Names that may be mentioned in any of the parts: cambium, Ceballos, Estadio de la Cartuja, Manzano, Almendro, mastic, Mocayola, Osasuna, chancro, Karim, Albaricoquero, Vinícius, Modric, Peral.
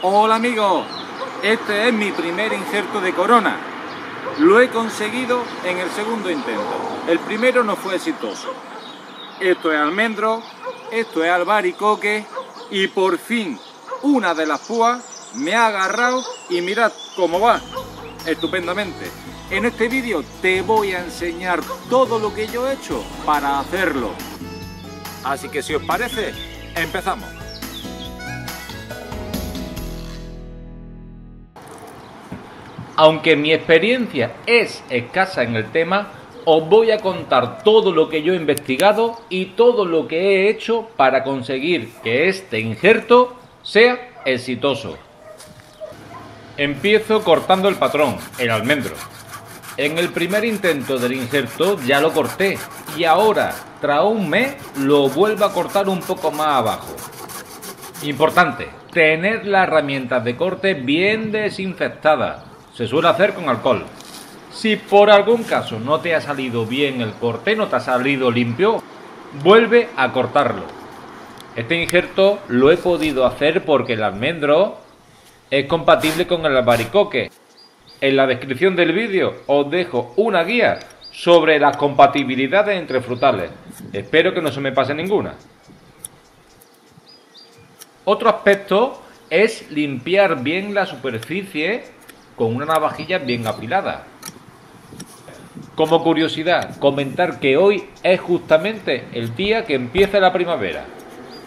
Hola amigos, este es mi primer injerto de corona. Lo he conseguido en el segundo intento. El primero no fue exitoso. Esto es almendro, esto es albaricoque y por fin una de las púas me ha agarrado y mirad cómo va, estupendamente. En este vídeo te voy a enseñar todo lo que yo he hecho para hacerlo. Así que si os parece, empezamos. Aunque mi experiencia es escasa en el tema, os voy a contar todo lo que yo he investigado y todo lo que he hecho para conseguir que este injerto sea exitoso. Empiezo cortando el patrón, el almendro. En el primer intento del injerto ya lo corté y ahora, tras un mes, lo vuelvo a cortar un poco más abajo. Importante, tener las herramientas de corte bien desinfectadas. Se suele hacer con alcohol. Si por algún caso no te ha salido bien el corte, no te ha salido limpio, vuelve a cortarlo. Este injerto lo he podido hacer porque el almendro es compatible con el albaricoque. En la descripción del vídeo os dejo una guía sobre las compatibilidades entre frutales. Espero que no se me pase ninguna. Otro aspecto es limpiar bien la superficie con una navajilla bien afilada. Como curiosidad, comentar que hoy es justamente el día que empieza la primavera.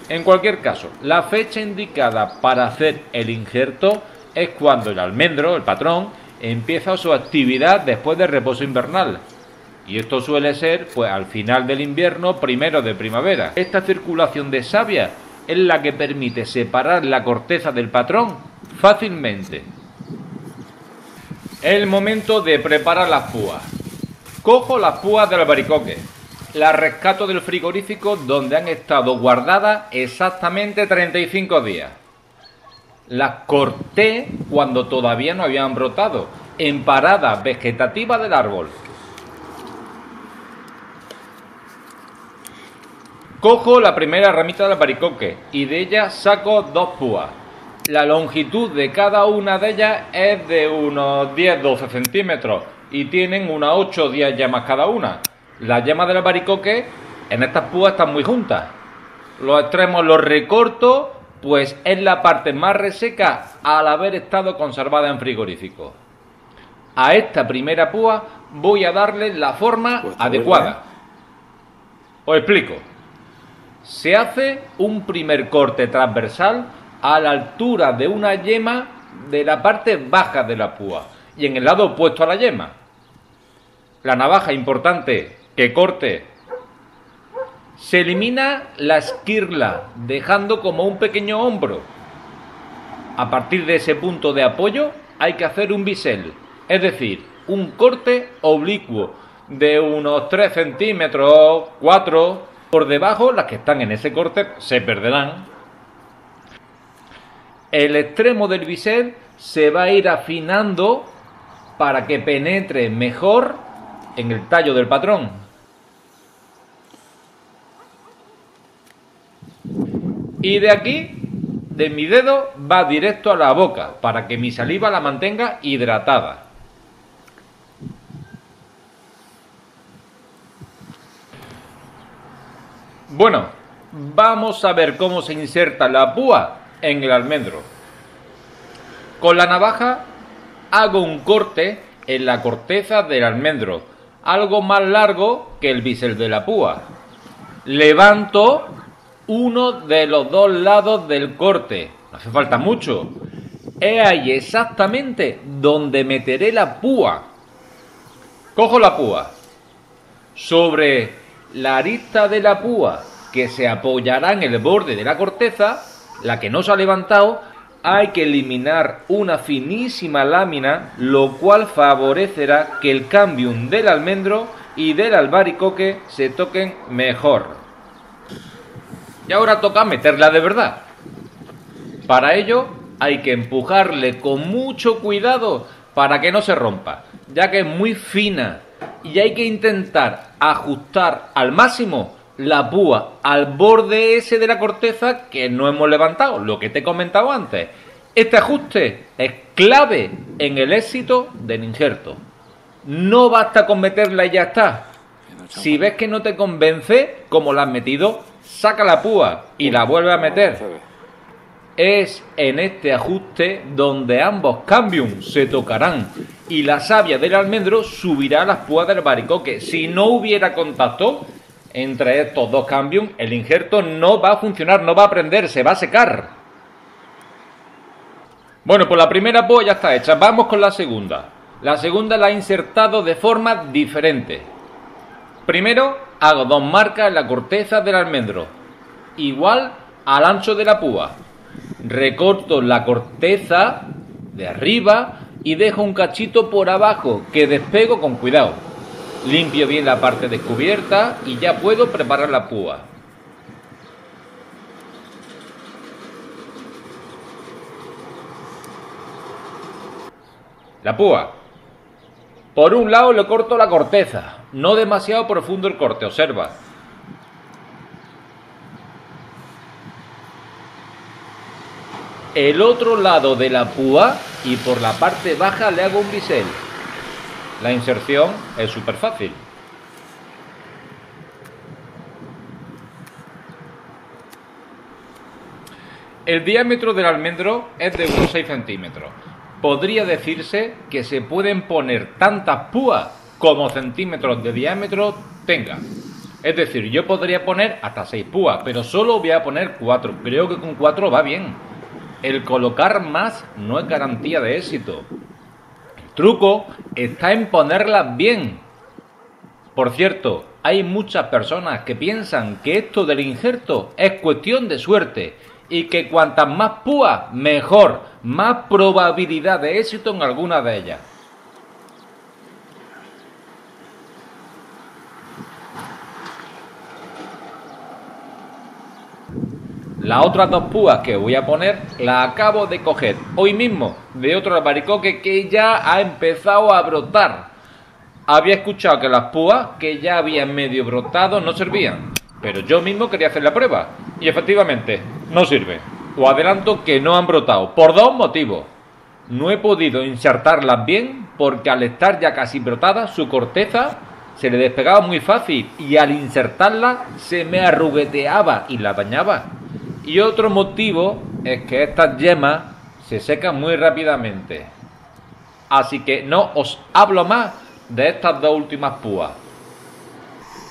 En cualquier caso, la fecha indicada para hacer el injerto es cuando el almendro, el patrón, empieza su actividad después del reposo invernal. Y esto suele ser, pues, al final del invierno, primero de primavera. Esta circulación de savia es la que permite separar la corteza del patrón fácilmente. El momento de preparar las púas. Cojo las púas del albaricoque, las rescato del frigorífico donde han estado guardadas exactamente 35 días. Las corté cuando todavía no habían brotado, en paradas vegetativas del árbol. Cojo la primera ramita del albaricoque y de ella saco dos púas. La longitud de cada una de ellas es de unos 10-12 centímetros y tienen unas 8 o 10 llamas cada una. Las llamas del albaricoque en estas púas están muy juntas. Los extremos los recorto, pues es la parte más reseca al haber estado conservada en frigorífico. A esta primera púa voy a darle la forma adecuada. Os explico. Se hace un primer corte transversal a la altura de una yema de la parte baja de la púa y en el lado opuesto a la yema. La navaja, importante que corte, se elimina la esquirla dejando como un pequeño hombro. A partir de ese punto de apoyo hay que hacer un bisel, es decir, un corte oblicuo de unos 3 centímetros, 4. Por debajo, las que están en ese corte se perderán. El extremo del bisel se va a ir afinando para que penetre mejor en el tallo del patrón. Y de aquí, de mi dedo, va directo a la boca para que mi saliva la mantenga hidratada. Bueno, vamos a ver cómo se inserta la púa en el almendro. Con la navaja hago un corte en la corteza del almendro, algo más largo que el bisel de la púa. Levanto uno de los dos lados del corte, no hace falta mucho. Es ahí exactamente donde meteré la púa. Cojo la púa. Sobre la arista de la púa, que se apoyará en el borde de la corteza, la que no se ha levantado, hay que eliminar una finísima lámina, lo cual favorecerá que el cambium del almendro y del albaricoque se toquen mejor. Y ahora toca meterla de verdad. Para ello hay que empujarle con mucho cuidado para que no se rompa, ya que es muy fina y hay que intentar ajustar al máximo la púa al borde ese de la corteza que no hemos levantado, lo que te he comentado antes. Este ajuste es clave en el éxito del injerto. No basta con meterla y ya está. Si ves que no te convence como la has metido, saca la púa y la vuelve a meter. Es en este ajuste donde ambos cambium se tocarán y la savia del almendro subirá a las púas del albaricoque. Si no hubiera contacto entre estos dos cambium, el injerto no va a funcionar, no va a prender, se va a secar. Bueno, pues la primera púa ya está hecha, vamos con la segunda. La segunda la he insertado de forma diferente. Primero hago dos marcas en la corteza del almendro, igual al ancho de la púa. Recorto la corteza de arriba y dejo un cachito por abajo que despego con cuidado. Limpio bien la parte descubierta y ya puedo preparar la púa. La púa. Por un lado le corto la corteza, no demasiado profundo el corte, observa. El otro lado de la púa y por la parte baja le hago un bisel. La inserción es súper fácil. El diámetro del almendro es de unos 6 centímetros. Podría decirse que se pueden poner tantas púas como centímetros de diámetro tenga. Es decir, yo podría poner hasta 6 púas, pero solo voy a poner 4. Creo que con 4 va bien. El colocar más no es garantía de éxito. El truco está en ponerlas bien. Por cierto, hay muchas personas que piensan que esto del injerto es cuestión de suerte y que cuantas más púas, mejor, más probabilidad de éxito en alguna de ellas. Las otras dos púas que voy a poner las acabo de coger hoy mismo de otro albaricoque que ya ha empezado a brotar. Había escuchado que las púas que ya habían medio brotado no servían, pero yo mismo quería hacer la prueba y efectivamente no sirve. Os adelanto que no han brotado por dos motivos. No he podido insertarlas bien porque al estar ya casi brotadas su corteza se le despegaba muy fácil y al insertarla se me arrugueteaba y la dañaba. Y otro motivo es que estas yemas se secan muy rápidamente. Así que no os hablo más de estas dos últimas púas.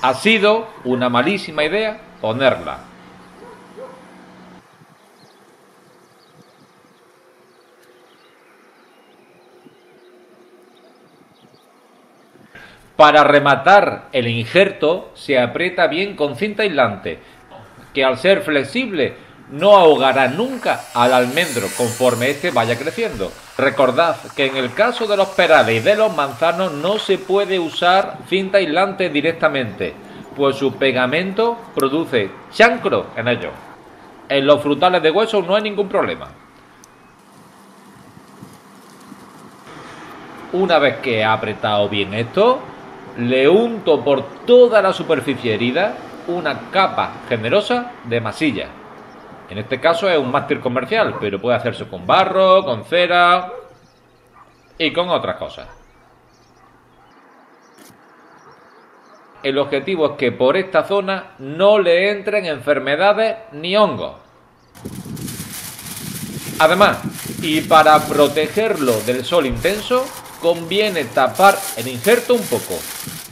Ha sido una malísima idea ponerla. Para rematar el injerto se aprieta bien con cinta aislante, que al ser flexible no ahogará nunca al almendro conforme este vaya creciendo. Recordad que en el caso de los perales y de los manzanos no se puede usar cinta aislante directamente, pues su pegamento produce chancro en ellos. En los frutales de hueso no hay ningún problema. Una vez que he apretado bien esto, le unto por toda la superficie herida una capa generosa de masilla. En este caso es un mástil comercial, pero puede hacerse con barro, con cera y con otras cosas. El objetivo es que por esta zona no le entren enfermedades ni hongos. Además, y para protegerlo del sol intenso, conviene tapar el injerto un poco.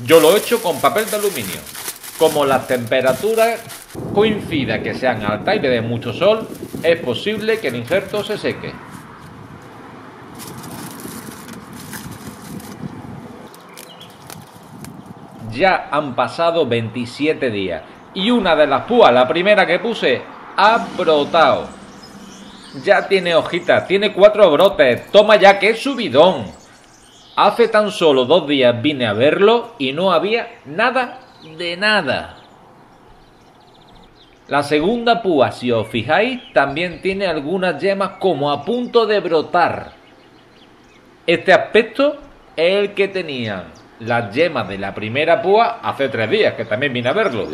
Yo lo he hecho con papel de aluminio. Como las temperaturas coincidan que sean altas y le dé mucho sol, es posible que el injerto se seque. Ya han pasado 27 días y una de las púas, la primera que puse, ha brotado. Ya tiene hojitas, tiene 4 brotes, toma ya, que es subidón. Hace tan solo 2 días vine a verlo y no había nada de nada. La segunda púa, si os fijáis, también tiene algunas yemas como a punto de brotar. Este aspecto es el que tenían las yemas de la primera púa hace 3 días, que también vine a verlo.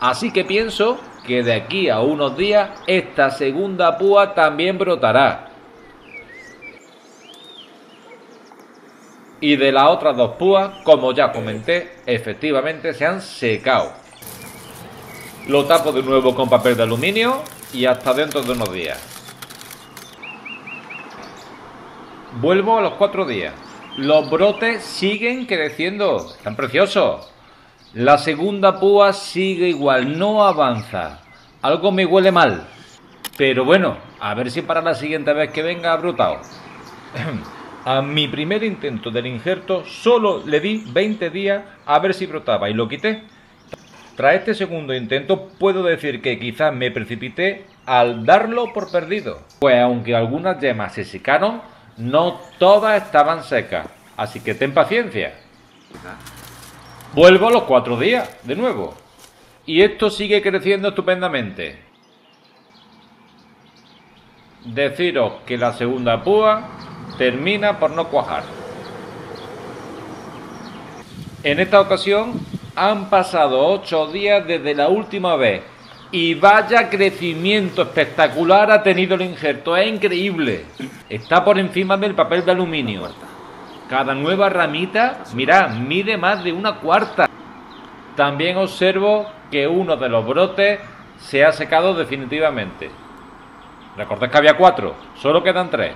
Así que pienso que de aquí a unos días esta segunda púa también brotará. Y de las otras dos púas, como ya comenté, efectivamente se han secado. Lo tapo de nuevo con papel de aluminio y hasta dentro de unos días. Vuelvo a los 4 días. Los brotes siguen creciendo, están preciosos. La segunda púa sigue igual, no avanza. Algo me huele mal. Pero bueno, a ver si para la siguiente vez que venga ha brotado. A mi primer intento del injerto solo le di 20 días a ver si brotaba y lo quité. Tras este segundo intento puedo decir que quizás me precipité al darlo por perdido. Pues aunque algunas yemas se secaron, no todas estaban secas, así que ten paciencia. Vuelvo a los 4 días, de nuevo. Y esto sigue creciendo estupendamente. Deciros que la segunda púa termina por no cuajar. En esta ocasión han pasado 8 días desde la última vez. Y vaya crecimiento espectacular ha tenido el injerto, es increíble. Está por encima del papel de aluminio. Cada nueva ramita, mirad, mide más de 1/4. También observo que uno de los brotes se ha secado definitivamente. Recordad que había 4, solo quedan 3.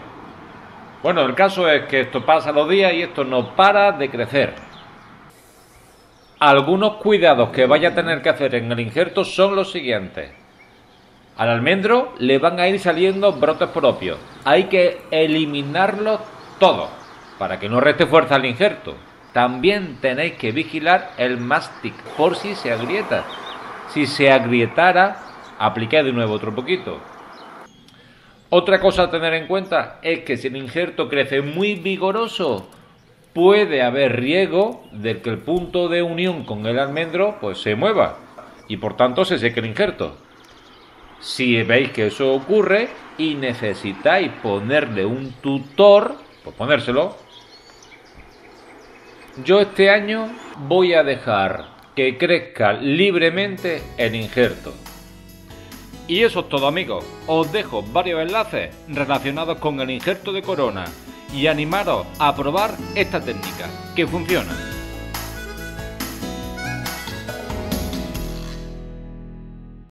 Bueno, el caso es que esto pasa los días y esto no para de crecer. Algunos cuidados que vaya a tener que hacer en el injerto son los siguientes. Al almendro le van a ir saliendo brotes propios. Hay que eliminarlos todos para que no reste fuerza al injerto. También tenéis que vigilar el mastic por si se agrieta. Si se agrietara, apliquéis de nuevo otro poquito. Otra cosa a tener en cuenta es que si el injerto crece muy vigoroso, puede haber riesgo de que el punto de unión con el almendro pues se mueva y por tanto se seque el injerto. Si veis que eso ocurre y necesitáis ponerle un tutor, pues ponérselo. Yo este año voy a dejar que crezca libremente el injerto. Y eso es todo, amigos. Os dejo varios enlaces relacionados con el injerto de corona. Y animaros a probar esta técnica, que funciona.